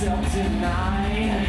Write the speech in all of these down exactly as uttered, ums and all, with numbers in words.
Self-denied.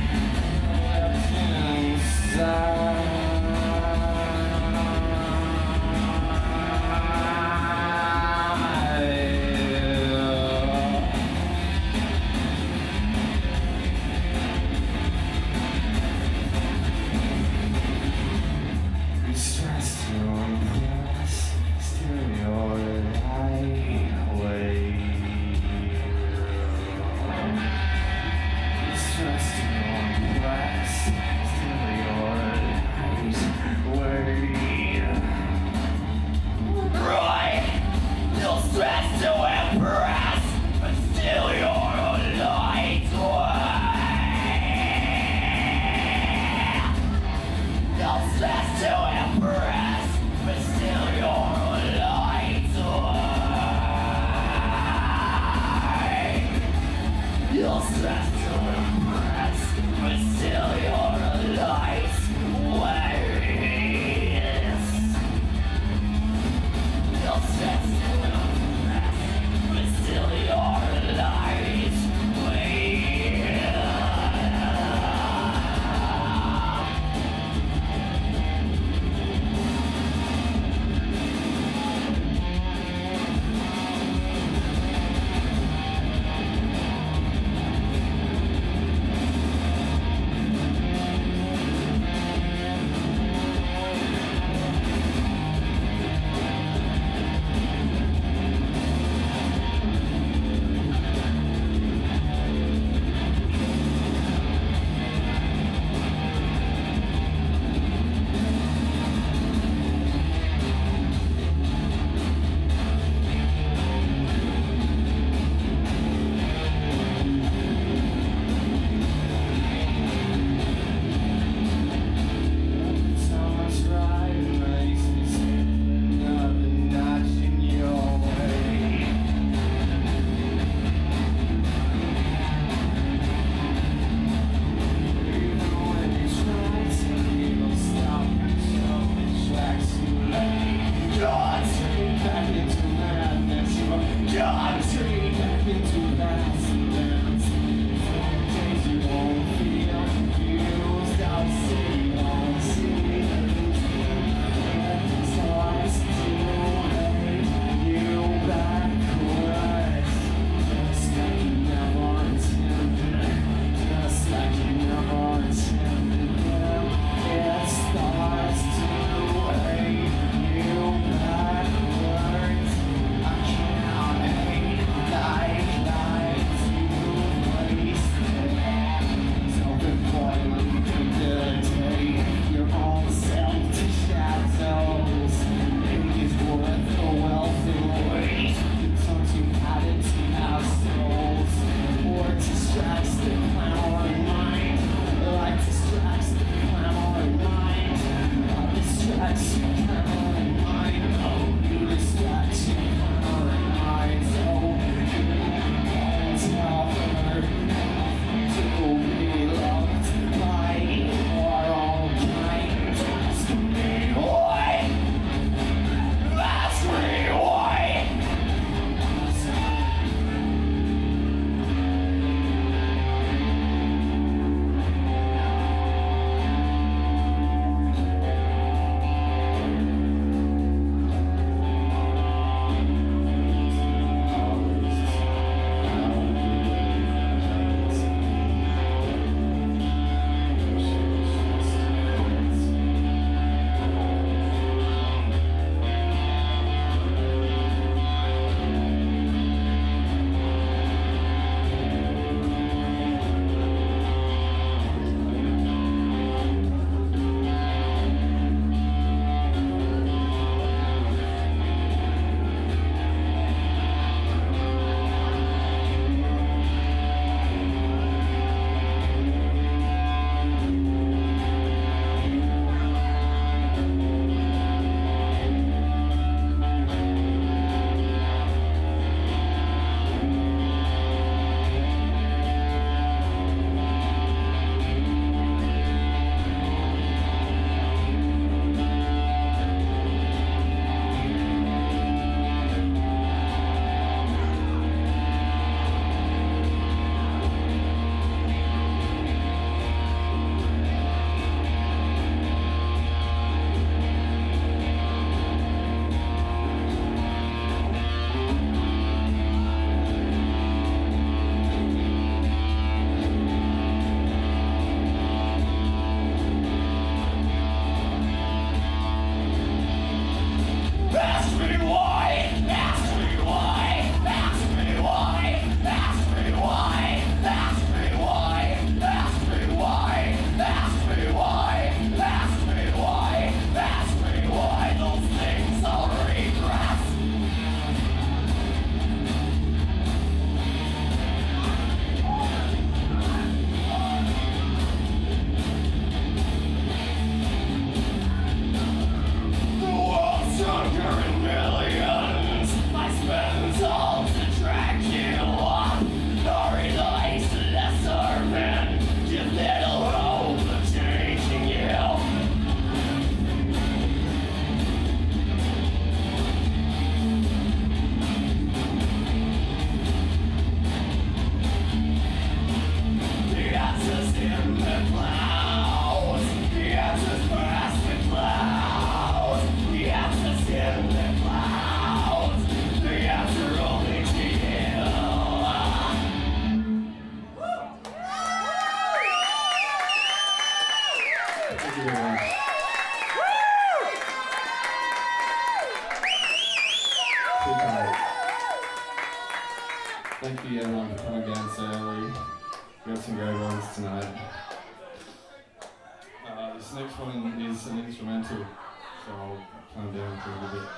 doing. Good night. Thank you everyone for coming down so early. We got some great ones tonight. Uh, this next one is an instrumental, so I'll come down for a little bit.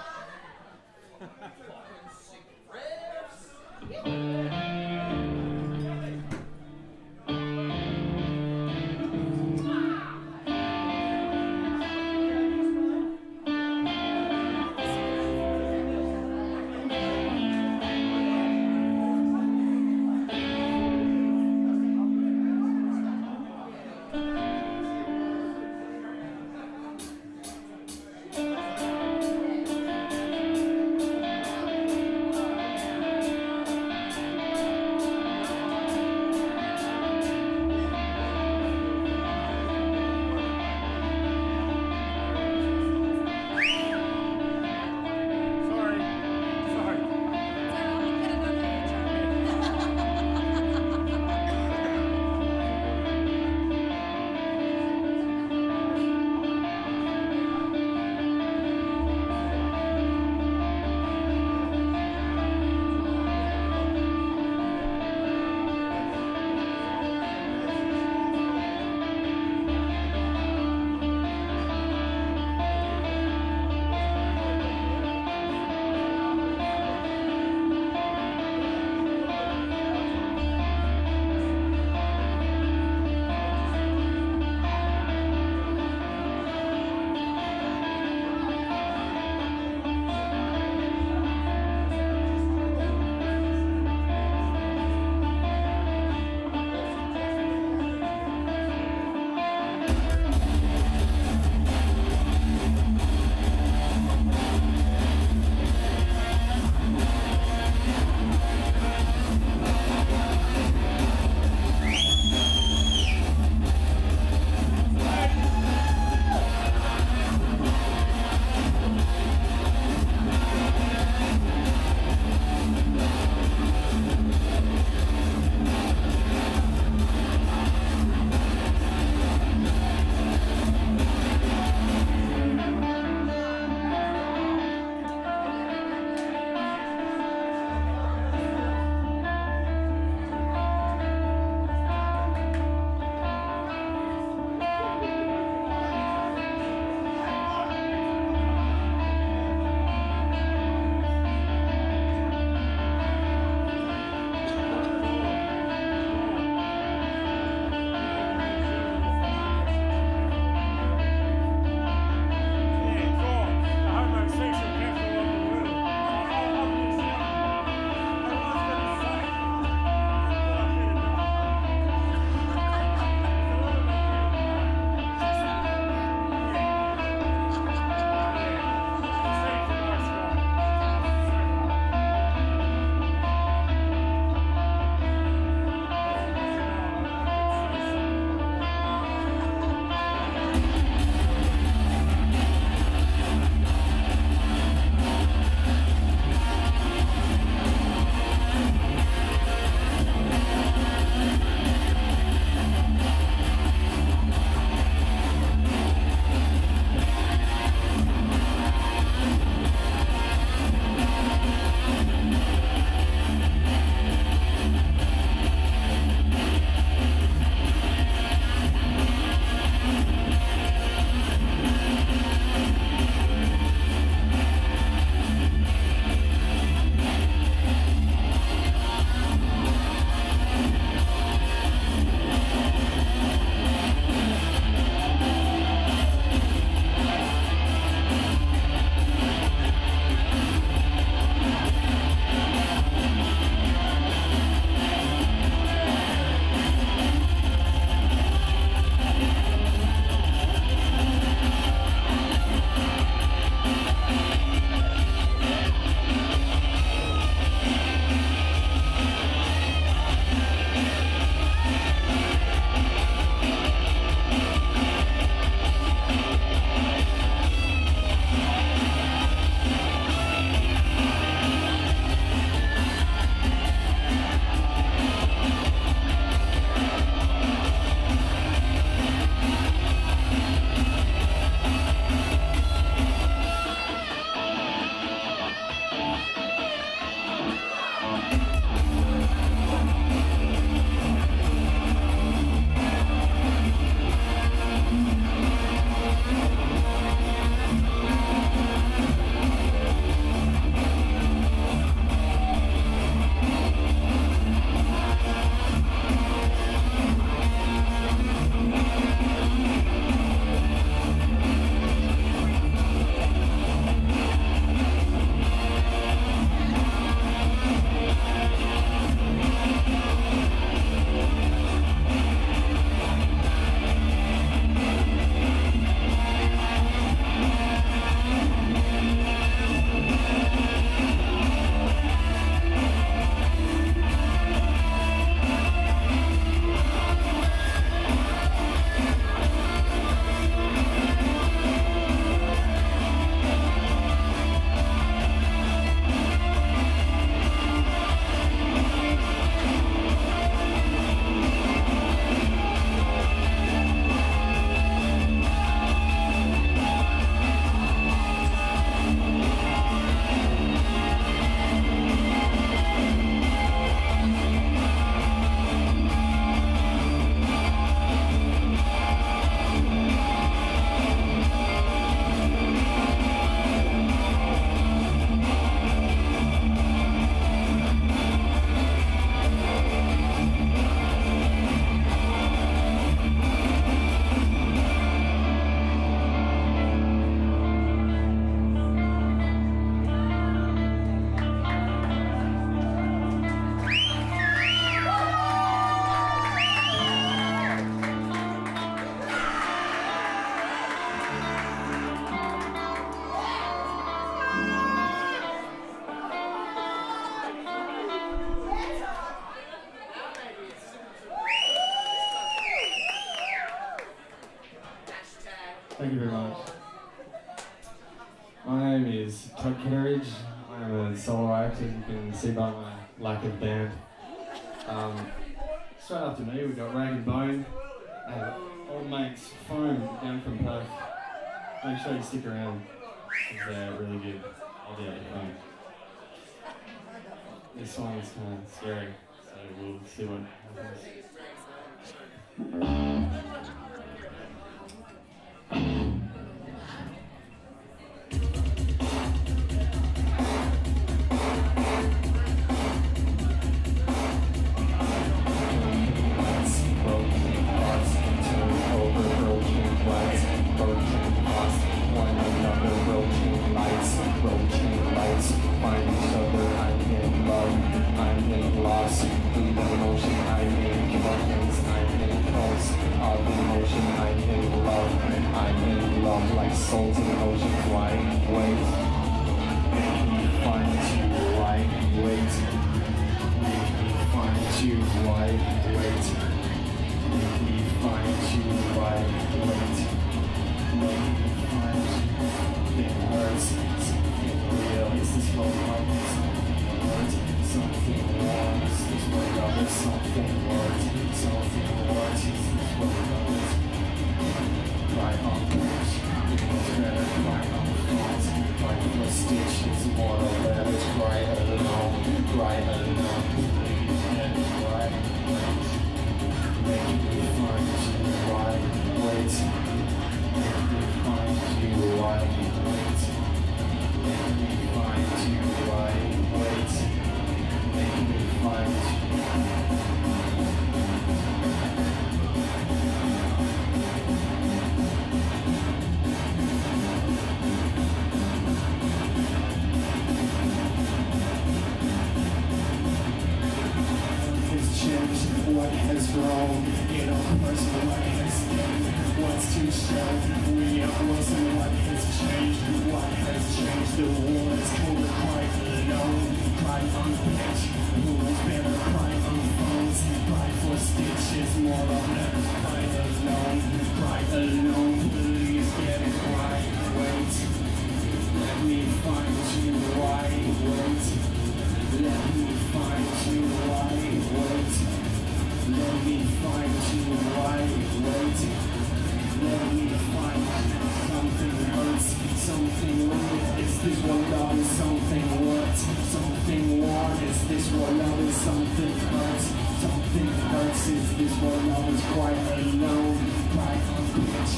Thank you very much. My name is Todd Ketteridge. I'm a solo act, as you can see by my lack of band. Um, straight after me, we've got Rag and Bone, and old mates Foam down from Perth. Make sure you stick around, because they're really good. I'll be out of Foam. This one is kind of scary, so we'll see what happens. Like souls in the ocean flying, wait, make me find you, right, wait, make me find you, right, wait, make me find you, right, wait, make me find you. It hurts, something real, is this love hurting, something hurts, something wrong, is this what love is, something hurts, something hurts, is this what love is, right on the stitches, more or less, cry alone, cry alone, cry, wait, make me find you, right, wait, make me find you, right, wait, make me find you, right, wait, make me find what has grown, you know, person what has changed, what's to show, we are closer, what has changed, what has changed, the war is cold, quite alone, cry on the pitch, who's better, cry on phones, cry for stitches, more or less, cry alone, cry alone, please get it right, wait, let me find you right, wait, let me find you right, wait. Let me find you right, wait. Let me find you. Something hurts, something wrong. Is this what love is? Something hurts, something wrong. Is this what love is? Something hurts, something hurts. Is this what love is? Quite alone, quite on pitch,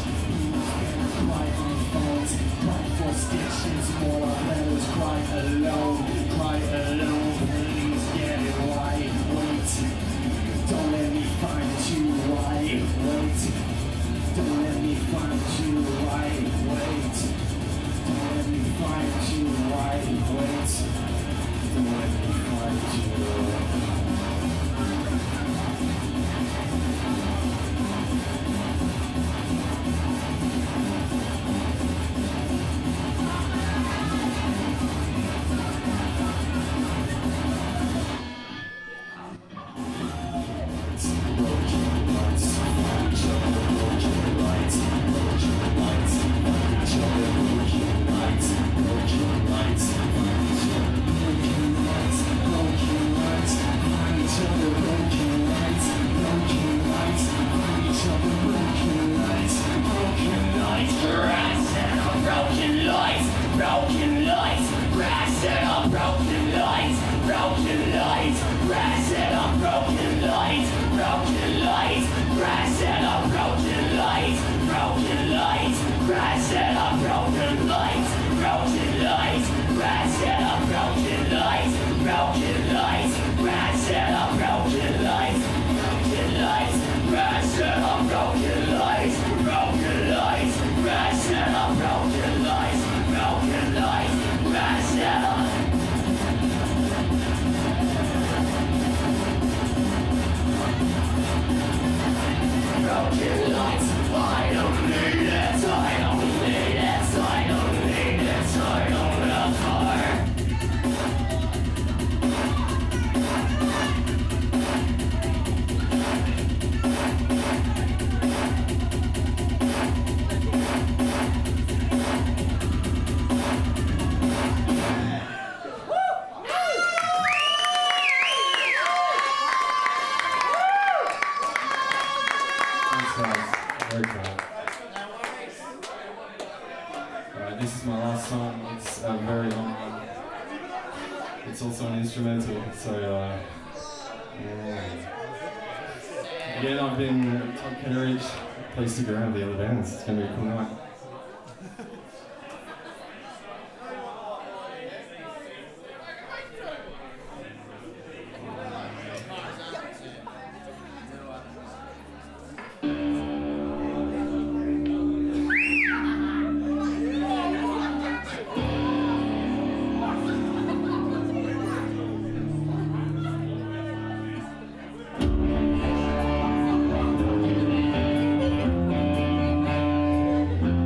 quite on phones, quite for stitches. More or less, quite alone, quite alone. Please get it right, wait. Don't let me find you right, wait. Don't let me find you right, wait. Don't let me find you right, wait. Don't let me find you this is my last song. It's a very long one. It's also an instrumental, so uh, yeah. Again, I've been Todd Ketteridge. Please stick around with the other bands. It's going to be a cool night. Thank you.